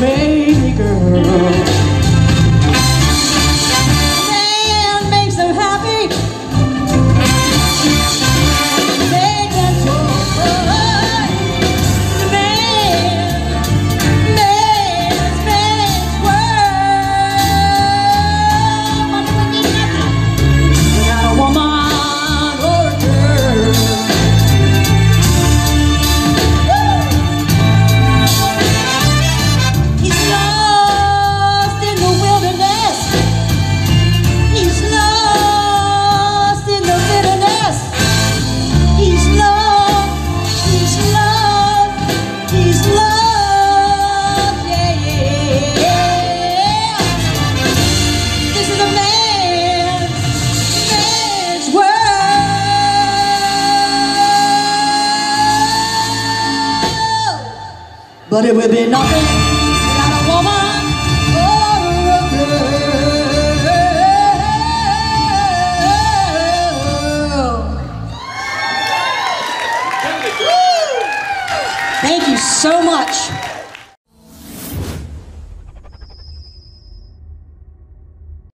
baby girl. A man makes them happy. They can talk for life. Man's world. Without a woman or a girl. But it would be nothing.